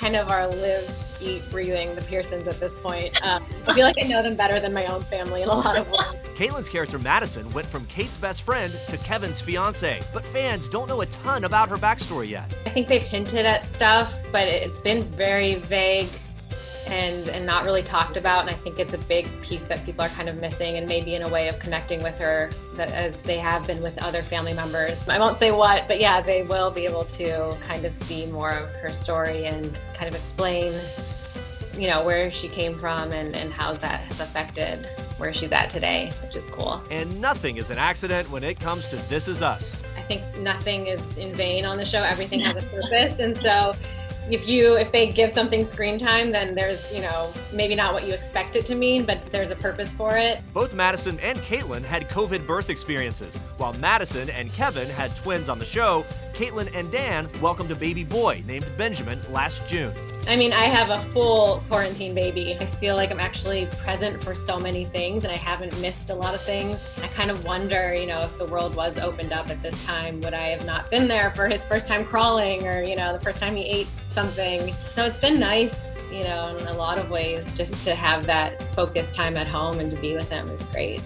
kind of our live, eat, breathing the Pearsons at this point. I feel like I know them better than my own family in a lot of ways. Caitlin's character Madison went from Kate's best friend to Kevin's fiance, but fans don't know a ton about her backstory yet. I think they've hinted at stuff, but it's been very vague and not really talked about, and I think it's a big piece that people are kind of missing, and maybe in a way of connecting with her that as they have been with other family members. I won't say what, but yeah, they will be able to kind of see more of her story and kind of explain, you know, where she came from and how that has affected where she's at today, which is cool. And nothing is an accident when it comes to This Is Us. I think nothing is in vain on the show. Everything has a purpose, and so if they give something screen time, then there's, you know, maybe not what you expect it to mean, but there's a purpose for it. Both Madison and Caitlin had COVID birth experiences. While Madison and Kevin had twins on the show, Caitlin and Dan welcomed a baby boy named Benjamin last June. I mean, I have a full quarantine baby. I feel like I'm actually present for so many things, and I haven't missed a lot of things. I kind of wonder, you know, if the world was opened up at this time, would I have not been there for his first time crawling, or, you know, the first time he ate something. So it's been nice, you know, in a lot of ways, just to have that focused time at home and to be with him is great.